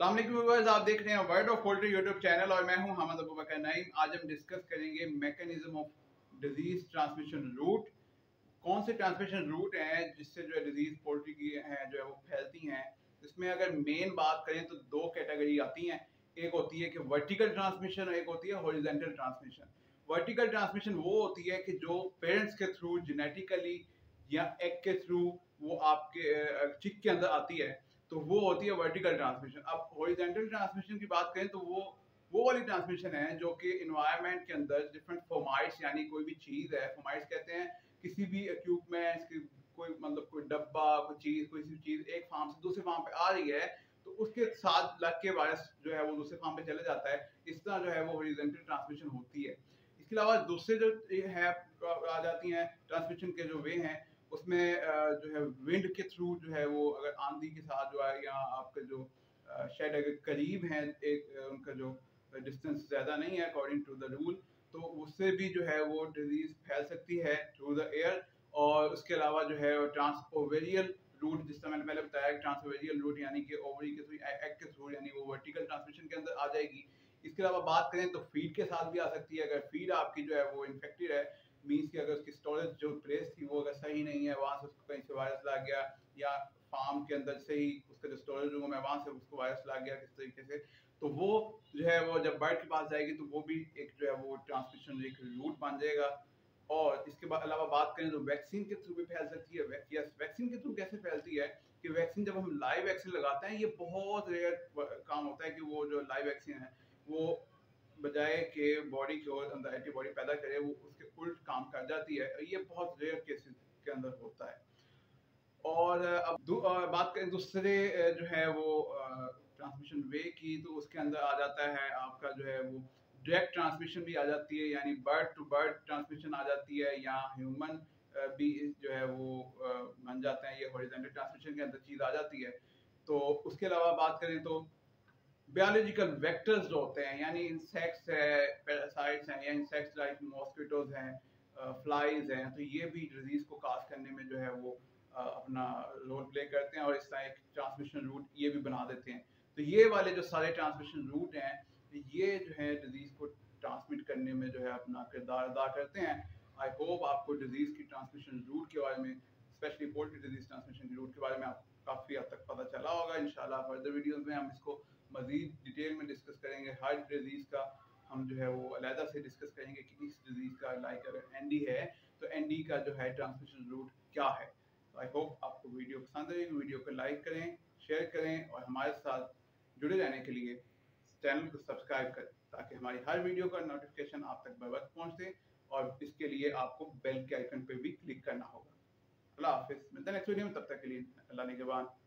अस्सलाम वालेकुम व्यूअर्स, आप देख रहे हैं world of poultry YouTube channel और मैं हूं मुहम्मद अबूबकर नईम। आज हम डिस्कस करेंगे mechanism of disease transmission route. कौन से ट्रांसमिशन रूट हैं जिससे जो है डिजीज पोल्ट्री की है जो है वो फैलती हैं। इसमें अगर मेन बात करें तो दो कैटेगरी आती हैं, एक होती है कि वर्टिकल ट्रांसमिशन और एक होती है हॉरिजॉन्टल ट्रांसमिशन। वर्टिकल ट्रांसमिशन वो होती है कि जो पेरेंट्स के थ्रू जेनेटिकली या एग के थ्रू वो आपके चिक के अंदर आती है, तो वो होती है वर्टिकल ट्रांसमिशन। अब हॉरिजॉन्टल ट्रांसमिशन की बात करें तो वो वाली ट्रांसमिशन है जो कि एनवायरनमेंट के अंदर डिफरेंट फॉर्माइट्स, यानी कोई भी चीज़ है, फॉर्माइट्स कहते हैं किसी भी इक्विपमेंट, कोई मतलब कोई डब्बा, कोई चीज़, कोई सी चीज़ एक फार्म से दूसरे फार्म पे आ रही है तो उसके साथ लग के वायरस जो है वो दूसरे फार्म पे चला जाता है। इस तरह जो है वो हॉरिजॉन्टल ट्रांसमिशन होती है। इसके अलावा दूसरे जो है आ जाती हैं ट्रांसमिशन के जो वे हैं, उसमें जो है विंड के थ्रू जो है वो अगर आंधी के साथ जो है या आपका जो शेड अगर करीब है एक उनका जो डिस्टेंस ज़्यादा नहीं है अकॉर्डिंग टू द रूल, तो उससे भी जो है वो डिजीज़ फैल सकती है थ्रू द एयर। और उसके अलावा जो है ट्रांसओवेरियल रूट, जिस तरह मैंने पहले बताया कि ट्रांसओवेरियल रूट यानी कि ओवरी के थ्रू एग के थ्रू, यानी वो वर्टिकल ट्रांसमिशन के अंदर आ जाएगी। इसके अलावा बात करें तो फीड के साथ भी आ सकती है। अगर फीड आपकी जो है वो इन्फेक्टेड है, मींस कि अगर उसकी स्टोरेज जो प्लेस थी वो अगर सही नहीं है, वहाँ से उसको कहीं से वायरस ला गया या फार्म के अंदर से ही उसका जो स्टोरेज रूम है वहाँ से उसको वायरस ला गया किस तरीके से, तो वो जो है वो जब बर्ड के पास जाएगी तो वो भी एक जो है वो ट्रांसमिशन एक रूट बन जाएगा। और इसके अलावा बात करें तो वैक्सीन के थ्रू भी फैल सकती है। वैक्सीन के थ्रू कैसे फैलती है कि वैक्सीन जब हम लाइव वैक्सीन लगाते हैं, ये बहुत रेयर काम होता है कि वो जो लाइव वैक्सीन है वो बजाय के बॉडी के अंदर एंटीबॉडी पैदा करे वो उसके उल्ट काम कर जाती है। ये बहुत रेयर केसेस के अंदर होता है। और अब बात करें दूसरे जो है वो ट्रांसमिशन वे की, तो उसके अंदर आ जाता है आपका जो है वो डायरेक्ट ट्रांसमिशन भी आ जाती है, यानी बर्ड टू बर्ड ट्रांसमिशन आ जाती है या ह्यूमन भी जो है वो बन जाते हैं। ये हॉरिजॉन्टल ट्रांसमिशन के अंदर चीज़ आ जाती है। तो उसके अलावा बात करें तो बायोलॉजिकल वेक्टर्स जो होते हैं, यानी इंसेक्ट्स है, पैरासाइट्स हैं या इंसेक्ट्स लाइक मॉस्किटोज हैं, फ्लाइज हैं, तो ये भी डिजीज़ को काज करने में जो है वो अपना रोल प्ले करते हैं और इस तरह एक ट्रांसमिशन रूट ये भी बना देते हैं। तो ये वाले जो सारे ट्रांसमिशन रूट हैं ये जो है डिजीज़ को ट्रांसमिट करने में जो है अपना किरदार अदा करते हैं। आई होप आपको डिजीज़ की ट्रांसमिशन रूट के बारे में, specially poultry disease transmission route के बारे में आप काफ़ी हद तक पता चला होगा। इंशाल्लाह फर्दर वीडियोज़ में हम इसको मज़ीद डिटेल में डिस्कस करेंगे। हर डिजीज़ का हम जो है वो अलहदा से डिस्कस करेंगे कि इस डिजीज़ का, लाइक अगर एनडी है तो एनडी का जो है ट्रांसमिशन रूट क्या है। आई होप आपको वीडियो पसंद आएगी। वीडियो को लाइक करें, शेयर करें और हमारे साथ जुड़े रहने के लिए चैनल को सब्सक्राइब करें ताकि हमारी हर वीडियो का नोटिफिकेशन आप तक बवक्त पहुँचे। और इसके लिए आपको बेल के आइकन पर भी क्लिक करना होगा। अल्लाह हाफिज़, मिलते हैं नेक्स्ट वीडियो में। तब तक के लिए अल्लाह निगहबान।